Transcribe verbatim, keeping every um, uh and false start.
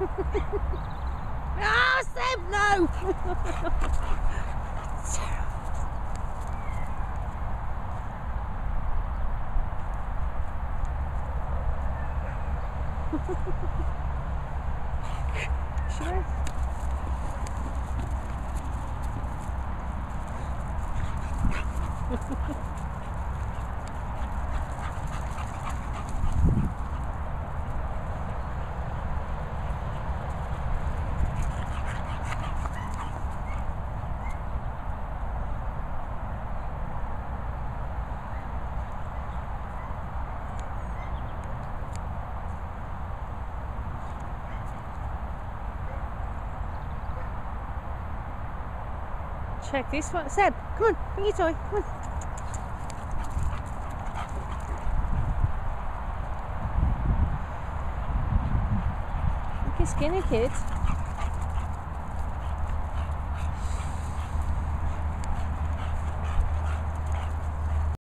Ah, Seb, no! That's terrible. Sure. Check this one. Seb, come on, bring your toy, come on. Look, he's skinny, kid.